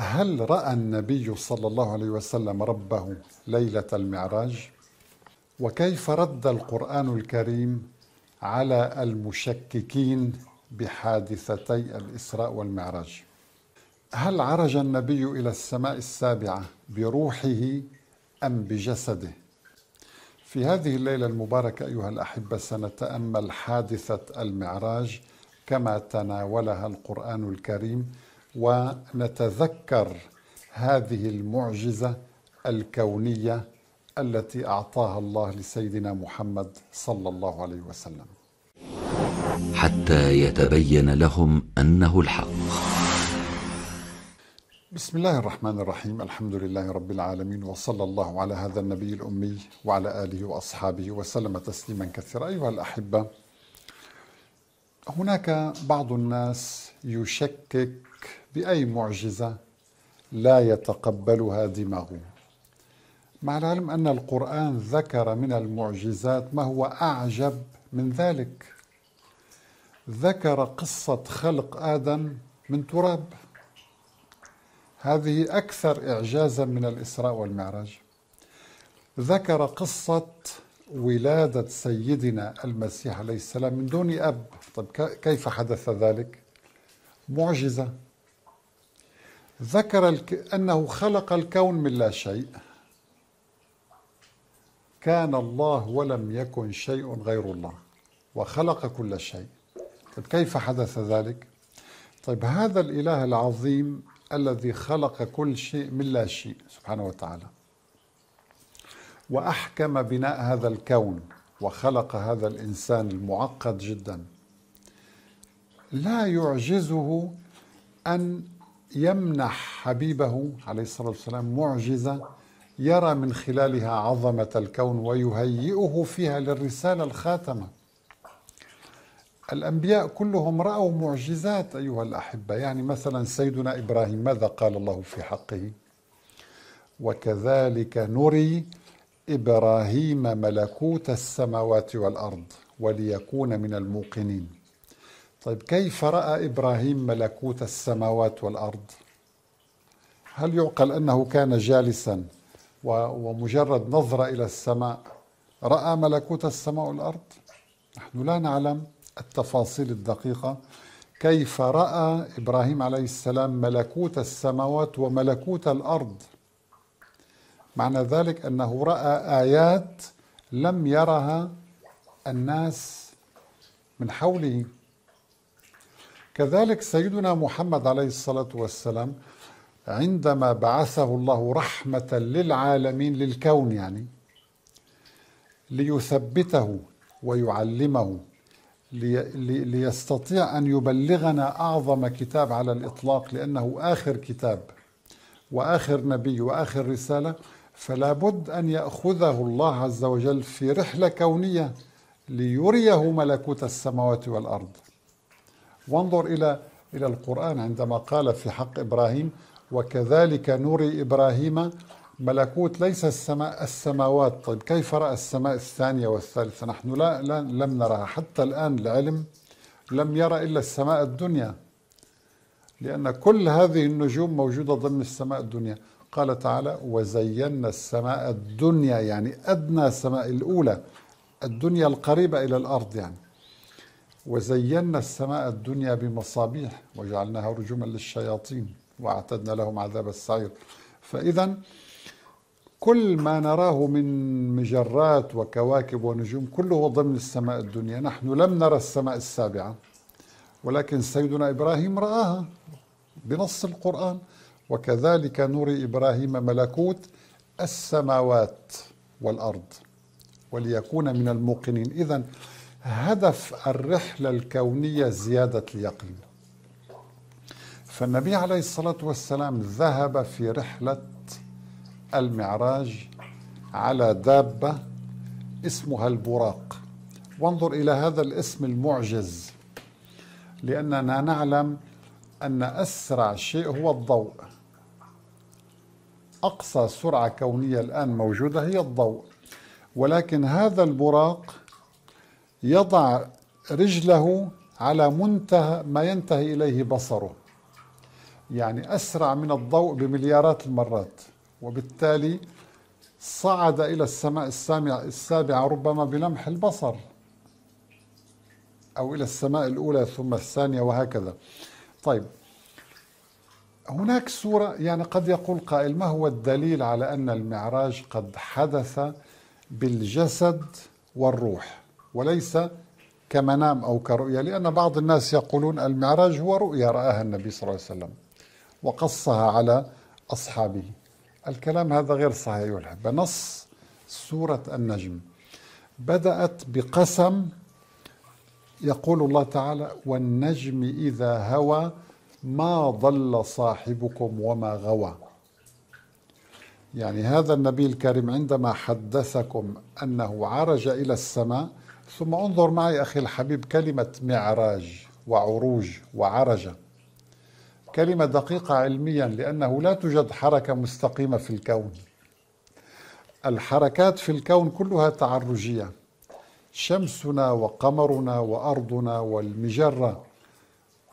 هل رأى النبي صلى الله عليه وسلم ربه ليلة المعراج؟ وكيف رد القرآن الكريم على المشككين بحادثتي الإسراء والمعراج؟ هل عرج النبي إلى السماء السابعة بروحه أم بجسده؟ في هذه الليلة المباركة أيها الأحبة سنتأمل حادثة المعراج كما تناولها القرآن الكريم، ونتذكر هذه المعجزة الكونية التي أعطاها الله لسيدنا محمد صلى الله عليه وسلم. حتى يتبين لهم أنه الحق. بسم الله الرحمن الرحيم، الحمد لله رب العالمين، وصلى الله على هذا النبي الأمي وعلى آله وأصحابه وسلم تسليما كثيرا. أيها الأحبة، هناك بعض الناس يشكك بأي معجزة لا يتقبلها دماغه، مع العلم أن القرآن ذكر من المعجزات ما هو أعجب من ذلك. ذكر قصة خلق آدم من تراب، هذه أكثر إعجازا من الإسراء والمعراج. ذكر قصة ولادة سيدنا المسيح عليه السلام من دون أب، طب كيف حدث ذلك؟ معجزة. ذكر أنه خلق الكون من لا شيء، كان الله ولم يكن شيء غير الله وخلق كل شيء، طب كيف حدث ذلك؟ طيب هذا الإله العظيم الذي خلق كل شيء من لا شيء سبحانه وتعالى، وأحكم بناء هذا الكون وخلق هذا الإنسان المعقد جدا، لا يعجزه أن يمنح حبيبه عليه الصلاة والسلام معجزة يرى من خلالها عظمة الكون ويهيئه فيها للرسالة الخاتمة. الأنبياء كلهم رأوا معجزات أيها الأحبة، يعني مثلا سيدنا إبراهيم ماذا قال الله في حقه؟ وكذلك نري إبراهيم ملكوت السماوات والأرض وليكون من الموقنين. طيب كيف رأى إبراهيم ملكوت السماوات والأرض؟ هل يعقل أنه كان جالسا ومجرد نظرة إلى السماء رأى ملكوت السماء والأرض؟ نحن لا نعلم التفاصيل الدقيقة كيف رأى إبراهيم عليه السلام ملكوت السماوات وملكوت الأرض. معنى ذلك أنه رأى آيات لم يرها الناس من حوله. كذلك سيدنا محمد عليه الصلاة والسلام عندما بعثه الله رحمة للعالمين، للكون يعني، ليثبته ويعلمه، ليستطيع أن يبلغنا أعظم كتاب على الإطلاق، لأنه آخر كتاب وآخر نبي وآخر رسالة، فلا بد أن يأخذه الله عز وجل في رحلة كونية ليريه ملكوت السماوات والأرض. وانظر إلى القرآن عندما قال في حق إبراهيم وكذلك نري إبراهيم ملكوت ليس السماوات، طيب كيف رأى السماء الثانية والثالثة؟ نحن لم نراها حتى الآن، العلم لم يرى إلا السماء الدنيا، لأن كل هذه النجوم موجودة ضمن السماء الدنيا. قال تعالى وزينا السماء الدنيا، يعني أدنى سماء الأولى، الدنيا القريبة إلى الأرض يعني، وزينا السماء الدنيا بمصابيح وجعلناها رجوما للشياطين وأعتدنا لهم عذاب السعير. فإذا كل ما نراه من مجرات وكواكب ونجوم كله ضمن السماء الدنيا. نحن لم نرى السماء السابعة، ولكن سيدنا إبراهيم رآها بنص القرآن وكذلك نري إبراهيم ملكوت السماوات والأرض وليكون من الموقنين. إذن هدف الرحلة الكونية زيادة اليقين، فالنبي عليه الصلاة والسلام ذهب في رحلة المعراج على دابة اسمها البراق. وانظر إلى هذا الاسم المعجز، لأننا نعلم أن أسرع شيء هو الضوء، أقصى سرعة كونية الآن موجودة هي الضوء، ولكن هذا البراق يضع رجله على منتهى ما ينتهي إليه بصره، يعني أسرع من الضوء بمليارات المرات، وبالتالي صعد إلى السماء السابعة ربما بلمح البصر، أو إلى السماء الأولى ثم الثانية وهكذا. طيب، هناك سورة، يعني قد يقول قائل ما هو الدليل على أن المعراج قد حدث بالجسد والروح وليس كمنام أو كرؤية؟ لأن بعض الناس يقولون المعراج هو رؤية رآها النبي صلى الله عليه وسلم وقصها على أصحابه. الكلام هذا غير صحيح أيها الأحبة. نص سورة النجم بدأت بقسم يقول الله تعالى: والنجم إذا هوى ما ضل صاحبكم وما غوى. يعني هذا النبي الكريم عندما حدثكم أنه عرج إلى السماء، ثم انظر معي أخي الحبيب كلمة معراج وعروج وعرج، كلمة دقيقة علميا لأنه لا توجد حركة مستقيمة في الكون. الحركات في الكون كلها تعرجية، شمسنا وقمرنا وأرضنا والمجرة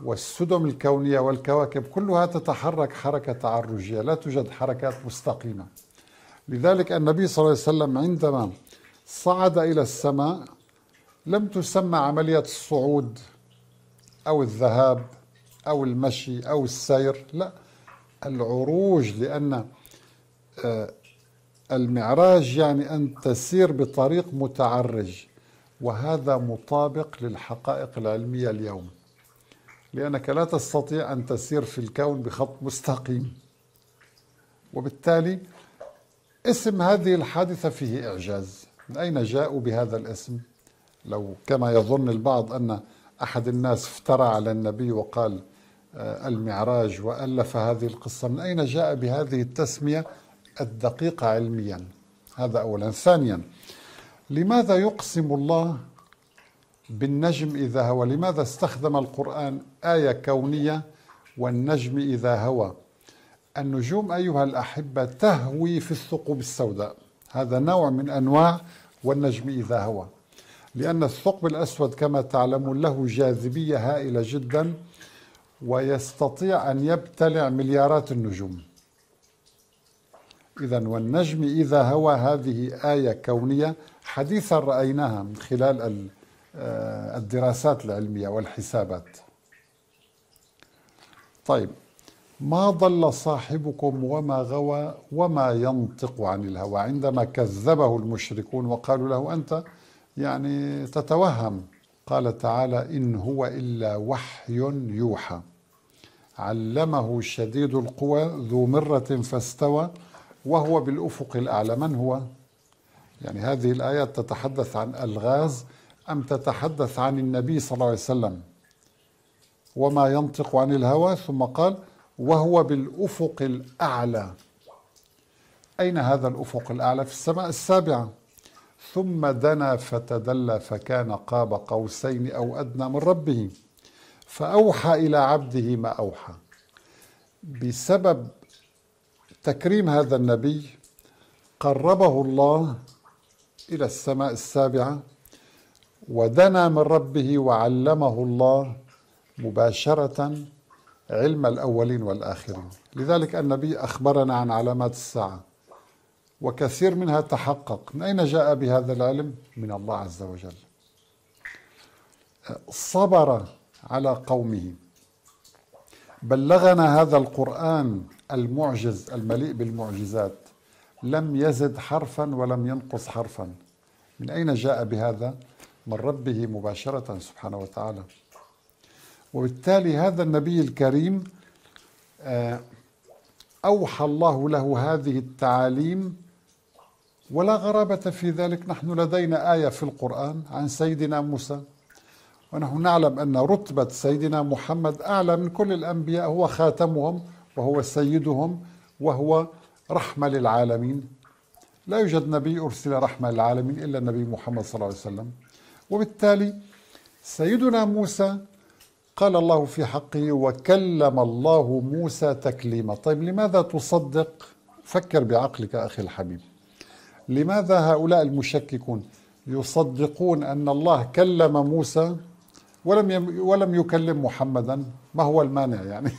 والسدم الكونية والكواكب كلها تتحرك حركة تعرجية، لا توجد حركات مستقيمة. لذلك النبي صلى الله عليه وسلم عندما صعد إلى السماء لم تسمى عملية الصعود أو الذهاب أو المشي أو السير، لا، العروج، لأن المعراج يعني أن تسير بطريق متعرج، وهذا مطابق للحقائق العلمية اليوم، لأنك لا تستطيع أن تسير في الكون بخط مستقيم، وبالتالي اسم هذه الحادثة فيه إعجاز. من أين جاءوا بهذا الاسم؟ لو كما يظن البعض أن أحد الناس افترى على النبي وقال المعراج وألف هذه القصة، من أين جاء بهذه التسمية الدقيقة علميا؟ هذا أولا. ثانيا، لماذا يقسم الله بالنجم إذا هوى؟ لماذا استخدم القرآن آية كونية والنجم إذا هوى؟ النجوم أيها الأحبة تهوي في الثقوب السوداء، هذا نوع من أنواع والنجم إذا هوى، لأن الثقب الأسود كما تعلمون له جاذبية هائلة جدا، ويستطيع أن يبتلع مليارات النجوم. إذن والنجم إذا هوى هذه آية كونية حديثا رأيناها من خلال الدراسات العلمية والحسابات. طيب، ما ضل صاحبكم وما غوى وما ينطق عن الهوى، عندما كذبه المشركون وقالوا له أنت يعني تتوهم، قال تعالى: إن هو إلا وحي يوحى، علمه شديد القوى ذو مرة فاستوى وهو بالأفق الأعلى. من هو؟ يعني هذه الآيات تتحدث عن الغاز أم تتحدث عن النبي صلى الله عليه وسلم؟ وما ينطق عن الهوى، ثم قال وهو بالأفق الأعلى. أين هذا الأفق الأعلى؟ في السماء السابعة. ثم دنا فتدلى فكان قاب قوسين أو أدنى من ربه فأوحى إلى عبده ما أوحى. بسبب تكريم هذا النبي قربه الله إلى السماء السابعة، ودنا من ربه، وعلمه الله مباشرة علم الأولين والآخرين. لذلك النبي أخبرنا عن علامات الساعة وكثير منها تحقق. من أين جاء بهذا العلم؟ من الله عز وجل. صبر على قومه، بلغنا هذا القرآن المعجز المليء بالمعجزات، لم يزد حرفا ولم ينقص حرفا. من أين جاء بهذا؟ من ربه مباشرة سبحانه وتعالى. وبالتالي هذا النبي الكريم أوحى الله له هذه التعاليم، ولا غرابة في ذلك. نحن لدينا آية في القرآن عن سيدنا موسى، ونحن نعلم أن رتبة سيدنا محمد أعلى من كل الأنبياء، هو خاتمهم وهو سيدهم وهو رحمة للعالمين. لا يوجد نبي أرسل رحمة للعالمين إلا النبي محمد صلى الله عليه وسلم. وبالتالي سيدنا موسى قال الله في حقه: وكلم الله موسى تكليما. طيب، لماذا تصدق؟ فكر بعقلك أخي الحبيب، لماذا هؤلاء المشككون يصدقون أن الله كلم موسى ولم يكلم محمدا؟ ما هو المانع يعني؟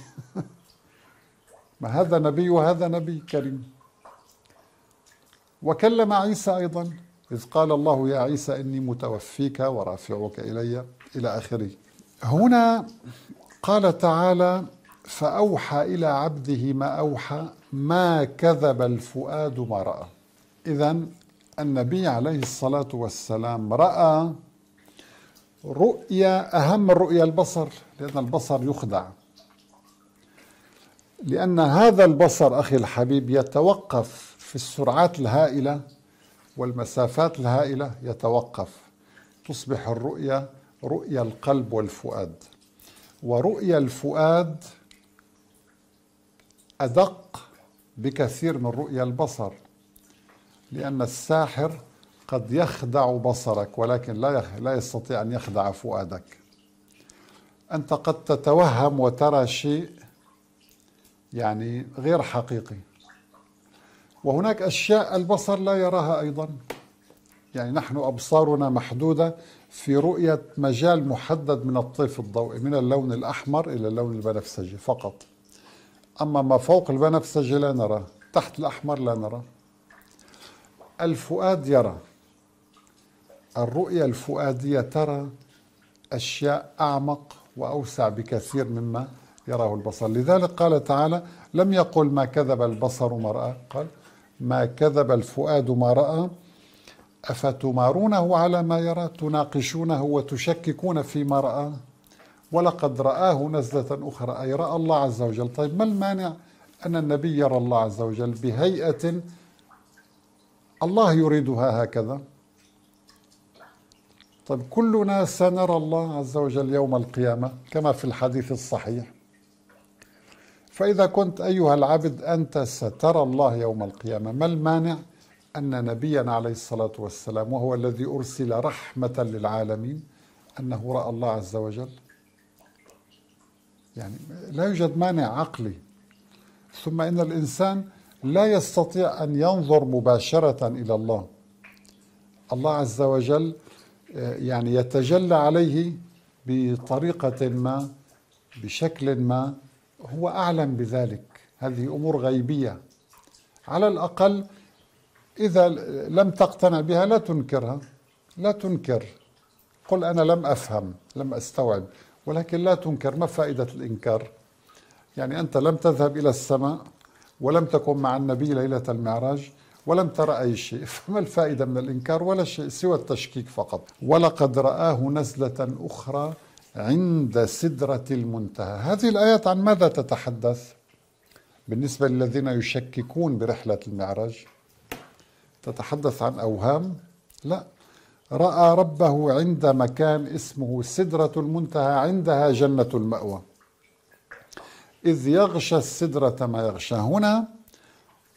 ما هذا نبي وهذا نبي كريم. وكلم عيسى أيضا إذ قال الله يا عيسى إني متوفيك ورافعك إلي إلى آخره. هنا قال تعالى فأوحى إلى عبده ما أوحى ما كذب الفؤاد ما رأى. إذن النبي عليه الصلاة والسلام رأى رؤيا أهم من رؤيا البصر، لأن البصر يخدع، لأن هذا البصر أخي الحبيب يتوقف في السرعات الهائلة والمسافات الهائلة، يتوقف، تصبح الرؤيا رؤيا القلب والفؤاد، ورؤيا الفؤاد أدق بكثير من رؤيا البصر، لأن الساحر قد يخدع بصرك ولكن لا يستطيع أن يخدع فؤادك. أنت قد تتوهم وترى شيء يعني غير حقيقي، وهناك أشياء البصر لا يراها أيضا، يعني نحن أبصارنا محدودة في رؤية مجال محدد من الطيف الضوئي من اللون الأحمر إلى اللون البنفسجي فقط، أما ما فوق البنفسجي لا نرى، تحت الأحمر لا نرى. الفؤاد يرى، الرؤية الفؤادية ترى أشياء أعمق وأوسع بكثير مما يراه البصر. لذلك قال تعالى لم يقل ما كذب البصر ما رأى، قال ما كذب الفؤاد ما رأى أفتمارونه على ما يرى، تناقشونه وتشككون فيما رأى ولقد رآه نزلة أخرى، أي رأى الله عز وجل. طيب ما المانع أن النبي يرى الله عز وجل بهيئة الله يريدها هكذا؟ طيب كلنا سنرى الله عز وجل يوم القيامة كما في الحديث الصحيح، فإذا كنت أيها العبد أنت سترى الله يوم القيامة، ما المانع أن نبينا عليه الصلاة والسلام وهو الذي أرسل رحمة للعالمين أنه رأى الله عز وجل؟ يعني لا يوجد مانع عقلي. ثم إن الإنسان لا يستطيع أن ينظر مباشرة إلى الله، الله عز وجل يعني يتجلى عليه بطريقة ما بشكل ما، هو أعلم بذلك، هذه أمور غيبية. على الأقل إذا لم تقتنع بها لا تنكرها، لا تنكر، قل أنا لم أفهم لم أستوعب، ولكن لا تنكر. ما فائدة الإنكار؟ يعني أنت لم تذهب إلى السماء ولم تكن مع النبي ليلة المعراج ولم ترى أي شيء، فما الفائدة من الإنكار؟ ولا شيء سوى التشكيك فقط. ولقد رآه نزلة أخرى عند سدرة المنتهى. هذه الآيات عن ماذا تتحدث بالنسبة للذين يشككون برحلة المعراج؟ تتحدث عن أوهام؟ لا، رأى ربه عند مكان اسمه سدرة المنتهى، عندها جنة المأوى، إذ يغشى السدرة ما يغشى. هنا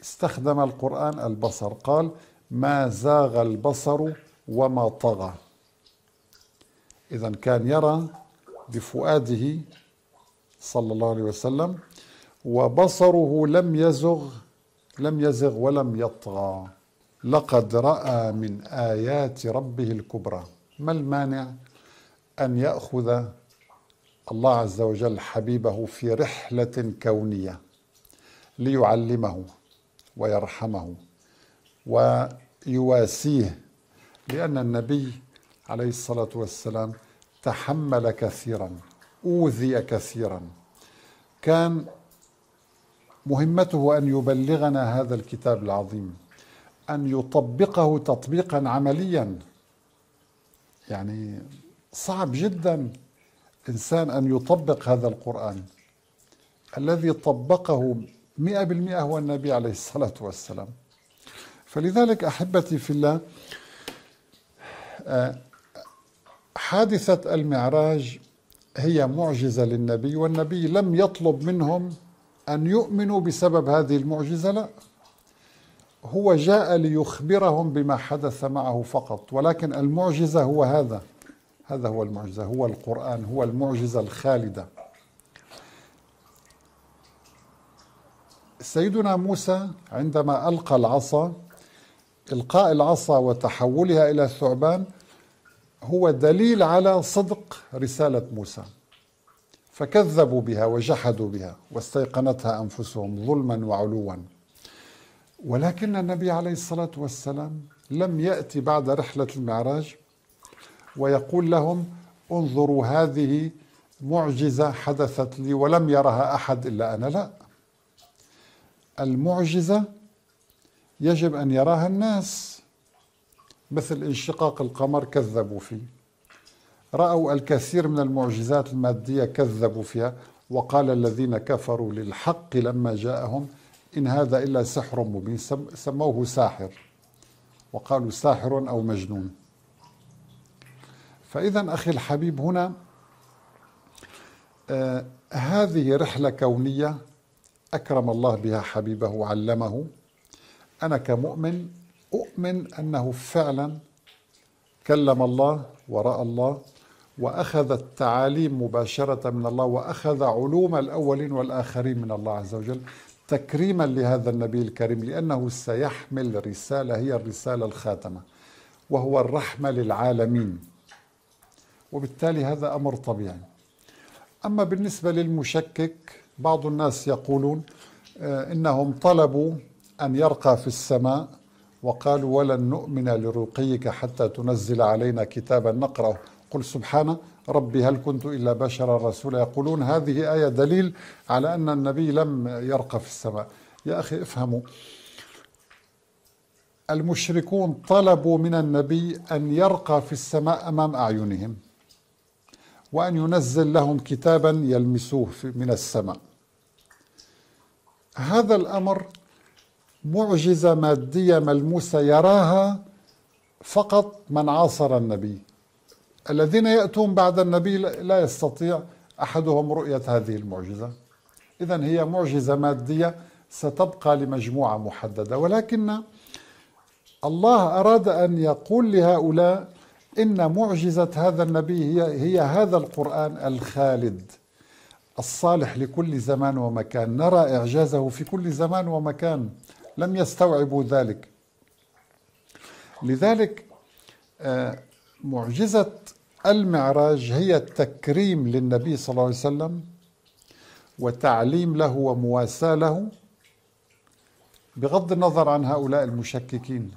استخدم القرآن البصر، قال ما زاغ البصر وما طغى. إذن كان يرى بفؤاده صلى الله عليه وسلم، وبصره لم يزغ ولم يطغى. لقد رأى من آيات ربه الكبرى. ما المانع أن يأخذ الله عز وجل حبيبه في رحلة كونية ليعلمه ويرحمه ويواسيه، لأن النبي عليه الصلاة والسلام تحمل كثيرا، أوذي كثيرا، كان مهمته أن يبلغنا هذا الكتاب العظيم، أن يطبقه تطبيقا عمليا. يعني صعب جدا إنسان أن يطبق هذا القرآن، الذي طبقه 100% هو النبي عليه الصلاة والسلام. فلذلك أحبتي في الله، حادثة المعراج هي معجزة للنبي، والنبي لم يطلب منهم أن يؤمنوا بسبب هذه المعجزة، لا، هو جاء ليخبرهم بما حدث معه فقط، ولكن المعجزة هو هذا هو المعجزة، هو القرآن، هو المعجزة الخالدة. سيدنا موسى عندما ألقى العصا، إلقاء العصا وتحولها إلى ثعبان هو دليل على صدق رسالة موسى، فكذبوا بها وجحدوا بها واستيقنتها أنفسهم ظلما وعلوا. ولكن النبي عليه الصلاة والسلام لم يأتي بعد رحلة المعراج ويقول لهم انظروا هذه معجزة حدثت لي ولم يرها أحد إلا أنا، لا، المعجزة يجب أن يراها الناس، مثل انشقاق القمر كذبوا فيه، رأوا الكثير من المعجزات المادية كذبوا فيها، وقال الذين كفروا للحق لما جاءهم إن هذا إلا سحر مبين، سموه ساحر وقالوا ساحر أو مجنون. فإذا أخي الحبيب هنا هذه رحلة كونية أكرم الله بها حبيبه وعلمه. أنا كمؤمن أؤمن أنه فعلا كلم الله ورأى الله وأخذ التعاليم مباشرة من الله وأخذ علوم الأولين والآخرين من الله عز وجل تكريما لهذا النبي الكريم، لأنه سيحمل رسالة هي الرسالة الخاتمة وهو الرحمة للعالمين، وبالتالي هذا أمر طبيعي. أما بالنسبة للمشكك، بعض الناس يقولون إنهم طلبوا أن يرقى في السماء وقالوا ولن نؤمن لرقيك حتى تنزل علينا كتابا نقرأه، قل سبحانه ربي هل كنت إلا بشرا رسولا، يقولون هذه آية دليل على أن النبي لم يرقى في السماء. يا أخي افهموا، المشركون طلبوا من النبي أن يرقى في السماء أمام أعينهم وأن ينزل لهم كتابا يلمسوه من السماء. هذا الأمر معجزة مادية ملموسة يراها فقط من عاصر النبي، الذين يأتون بعد النبي لا يستطيع أحدهم رؤية هذه المعجزة. إذن هي معجزة مادية ستبقى لمجموعة محددة، ولكن الله أراد أن يقول لهؤلاء إن معجزة هذا النبي هي هذا القرآن الخالد الصالح لكل زمان ومكان، نرى إعجازه في كل زمان ومكان. لم يستوعبوا ذلك. لذلك معجزة المعراج هي التكريم للنبي صلى الله عليه وسلم وتعليم له ومواساة له، بغض النظر عن هؤلاء المشككين.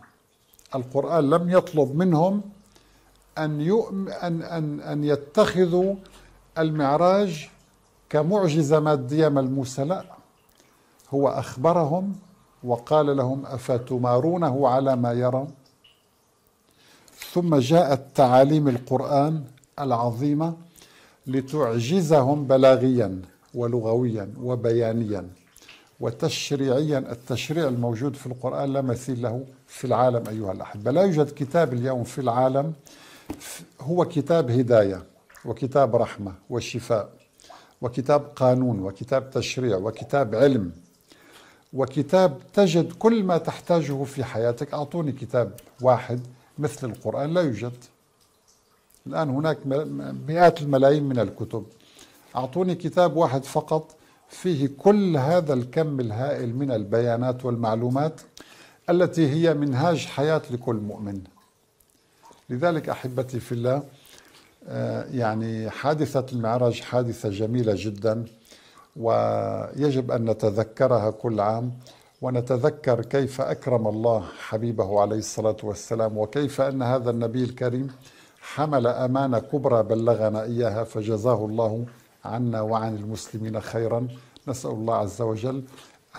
القرآن لم يطلب منهم أن يتخذوا المعراج كمعجزة مادية ملموسة، لا، هو أخبرهم وقال لهم أفتمارونه على ما يرى، ثم جاءت تعاليم القرآن العظيمة لتعجزهم بلاغيا ولغويا وبيانيا وتشريعيا. التشريع الموجود في القرآن لا مثيل له في العالم أيها الأحبة، لا يوجد كتاب اليوم في العالم هو كتاب هداية وكتاب رحمة وشفاء وكتاب قانون وكتاب تشريع وكتاب علم وكتاب تجد كل ما تحتاجه في حياتك. أعطوني كتاب واحد مثل القرآن، لا يوجد. الآن هناك مئات الملايين من الكتب، أعطوني كتاب واحد فقط فيه كل هذا الكم الهائل من البيانات والمعلومات التي هي منهاج حياة لكل مؤمن. لذلك أحبتي في الله، يعني حادثة المعراج حادثة جميلة جدا، ويجب أن نتذكرها كل عام، ونتذكر كيف أكرم الله حبيبه عليه الصلاة والسلام، وكيف أن هذا النبي الكريم حمل أمانة كبرى بلغنا إياها، فجزاه الله عنا وعن المسلمين خيرا. نسأل الله عز وجل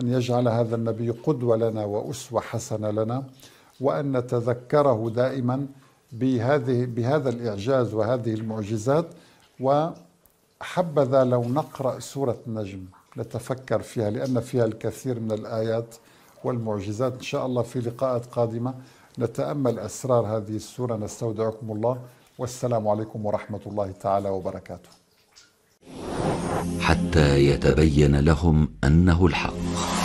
أن يجعل هذا النبي قدوة لنا وأسوة حسنة لنا، وأن نتذكره دائما بهذا الإعجاز وهذه المعجزات. وحبذا لو نقرأ سورة النجم نتفكر فيها، لأن فيها الكثير من الآيات والمعجزات. إن شاء الله في لقاءات قادمة نتأمل أسرار هذه السورة. نستودعكم الله، والسلام عليكم ورحمة الله تعالى وبركاته. حتى يتبين لهم أنه الحق.